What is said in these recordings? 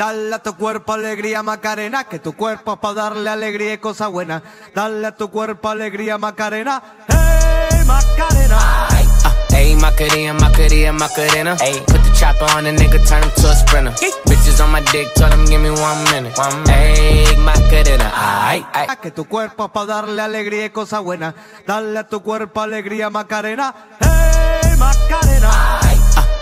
Dale a tu cuerpo alegría, Macarena, que tu cuerpo es pa' darle alegría y cosa buena. Dale a tu cuerpo alegría, Macarena. Hey, Macarena. Ayy, Macarena, Macarena, Macarena. Ayy, put the chopper on the nigga, turn him to a sprinter. Bitches on my dick, tell him give me 1 minute. Ayy, Macarena. Ay, ay. Que tu cuerpo es pa' darle alegría y cosa buena. Dale a tu cuerpo alegría, Macarena. Hey, Macarena.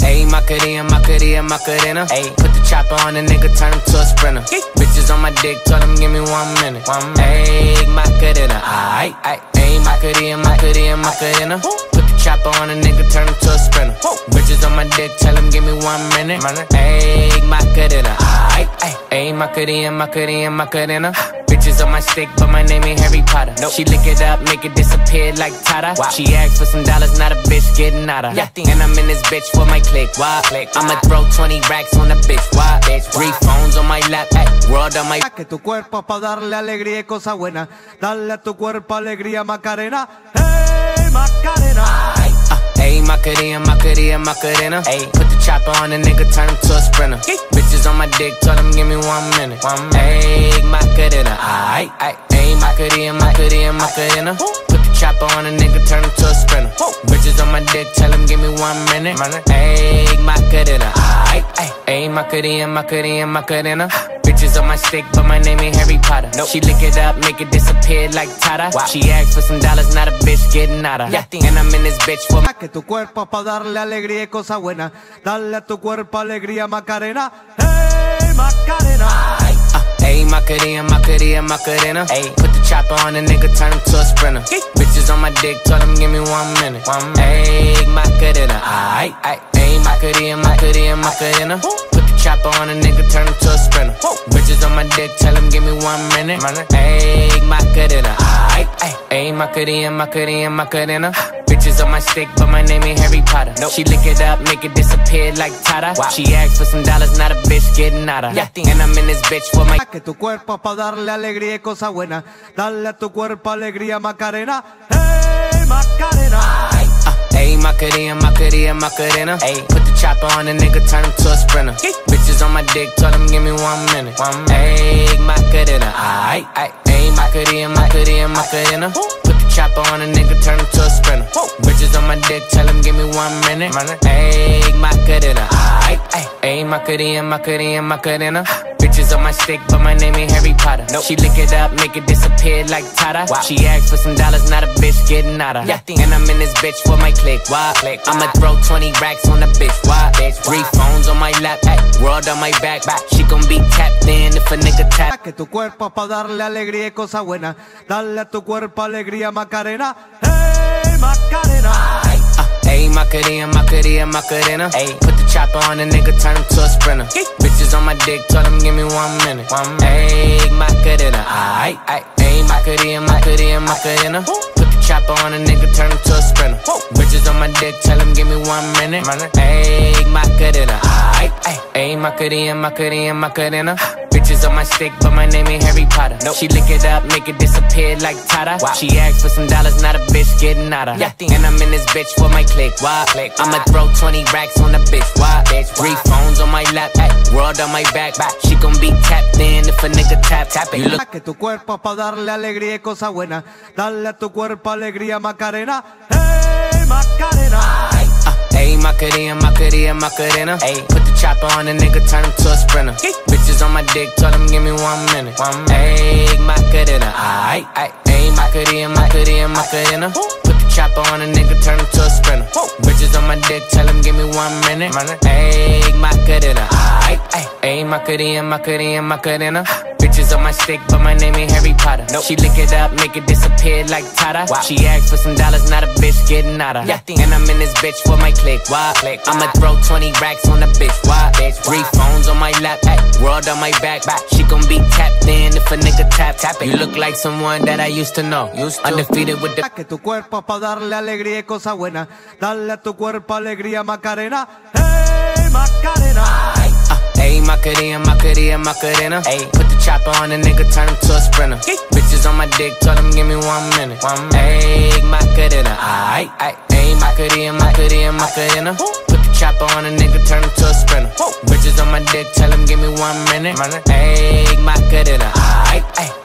Ayy, Macarena, Macarena, Macarena. Ayy, put the chopper on the nigga, turn him to a sprinter. Bitches on my dick, tell him give me 1 minute. Ayy, Macarena. Ay, ay. Ayy, Macarena, Macarena, Macarena. Chopper on a nigga, turn him to a sprinter. Whoa. Bitches on my dick, tell him give me 1 minute. Ayy, Macarena. Ayy, Macarena, Macarena, Macarena. Bitches on my stick, but my name ain't Harry Potter. Nope. She lick it up, make it disappear like Tata. Wow. She asked for some dollars, not a bitch getting outta. And I'm in this bitch for my click. Why? Click. I'ma throw 20 racks on a bitch. Why? Bitch. 3 phones on my lap. World on my. Que tu cuerpo pa' darle alegría y cosa buena. Dale a tu cuerpo alegría, Macarena. Hey, Macarena. Ayy, Macarena, Macarena, Macarena. Ayy, put the chopper on a nigga, turn him to a sprinter. Bitches on my dick, tell him give me 1 minute. Ayy, Macarena. Ayy, Macarena, Macarena, Macarena. Put the chopper on a nigga, turn him to a sprinter. Bitches on my dick, tell him give me 1 minute. Ayy, Macarena. Ayy, Macarena, Macarena, Macarena. Bitches on my stick, but my name ain't Harry Potter. Nope. She lick it up, make it disappear like Tata. Wow. She asked for some dollars, not a bitch getting outta. And I'm in this bitch for my. Que tu cuerpo pa' darle alegría y cosa buena. Dale a tu cuerpo alegría, Macarena. Hey, Macarena. Ayy, Macarena, Macarena, Macarena. Ayy, put the chopper on a nigga, turn him to a sprinter. Bitches on my dick, tell him give me 1 minute. Ayy, Macarena. Ayy, Macarena, Macarena, Macarena. Chopper on a nigga, turn him to a sprinter. Bitches on my dick, tell him give me 1 minute. Ayy, Macarena. Ayy, Macarena, Macarena, Macarena. Bitches on my stick, but my name ain't Harry Potter. Nope. She lick it up, make it disappear like Tata. Wow. She asked for some dollars, not a bitch getting outta. And I'm in this bitch for my. Que tu cuerpo es pa' darle alegría y cosa buena. Dale a tu cuerpo alegría, Macarena. Hey, Macarena. Ayy, Macarena, Macarena, Macarena. Ayy, put the chopper on a nigga, turn him to a sprinter. Bitches on my dick, tell him give me 1 minute. Ayy, Macarena. Ayy, Macarena, Macarena, Macarena. Put the chopper on a nigga, turn him to a sprinter. Bitches on my dick, tell him give me 1 minute. Ayy, Macarena. Ayy, Macarena, Macarena, Macarena. Bitches on my stick, but my name ain't Harry Potter. Nope. She lick it up, make it disappear like Tata. Wow. She asked for some dollars, not a bitch getting outta. And I'm in this bitch for my click. Why? Click. I'ma throw 20 racks on a bitch. Why? Bitch. 3 phones on my lap. World on my back. She gon' be tapped in if a nigga tap. Que tu cuerpo es pa' darle alegría y cosa buena. Dale a tu cuerpo alegría, Macarena. Hey, Macarena. Ayy, Macarena, Macarena, Macarena. Ayy, put the chopper on a nigga, turn him to a sprinter. Bitches on my dick, tell him give me 1 minute. Ayy, Macarena. Ayy, Macarena, Macarena, Macarena. Put the chopper on a nigga, turn him to a sprinter. Bitches on my dick, tell him give me 1 minute. Ayy, Macarena. Ayy, Macarena, Macarena, Macarena. Bitches on my stick, but my name ain't Harry Potter. Nope. She lick it up, make it disappear like Tata. Wow. She asked for some dollars, not a bitch getting outta. And I'm in this bitch for my click. Why? Click. I'ma throw 20 racks on a bitch. Why? Bitch. 3 phones on my lap. World on my back. She gon' be tapped in if a nigga tap it. You look. Que tu cuerpo es pa' darle alegría y cosa buena. Dale a tu cuerpo alegría, Macarena. Hey, Macarena. Ayy, Macarena, Macarena, Macarena. Ayy, put the chopper on a nigga, turn him to a sprinter. Bitches on my dick, tell him give me 1 minute. Ayy, Macarena. Ayy, Macarena, Macarena, Macarena. Put the chopper on a nigga, turn him to a sprinter. Bitches on my dick, tell him give me 1 minute. Ayy, Macarena. Ayy, Macarena, Macarena, Macarena. Bitches on my stick, but my name ain't Harry Potter. Nope. She lick it up, make it disappear like Tata. Wow. She asked for some dollars, not a bitch getting outta. And I'm in this bitch for my click. Why? Click. I'ma throw 20 racks on a bitch. Why? Bitch. 3 phones on my lap. World on my back. She gon' be tapped in if a nigga tap it. You look like someone that I used to know. Undefeated with the. Que tu cuerpo pa' darle alegría y cosa buena. Dale a tu cuerpo alegría, Macarena. Hey, Macarena. Ayy, Macarena, Macarena, Macarena. Ayy, put the chopper on a nigga, turn him to a sprinter. Bitches on my dick, tell him give me 1 minute. Ayy, Macarena. Ayy, Macarena, Macarena, Macarena. Put the chopper on a nigga, turn him to a sprinter. Whoa. Bitches on my dick, tell him give me 1 minute. Ayy, Macarena.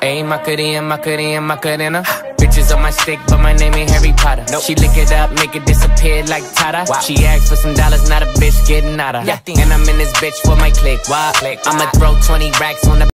Ayy, Macarena. Bitches on my stick, but my name ain't Harry Potter. Nope. She lick it up, make it disappear like Tata. Wow. She asked for some dollars, not a bitch getting outta. Yeah. And I'm in this bitch for my click. Wow. I'ma throw 20 racks on the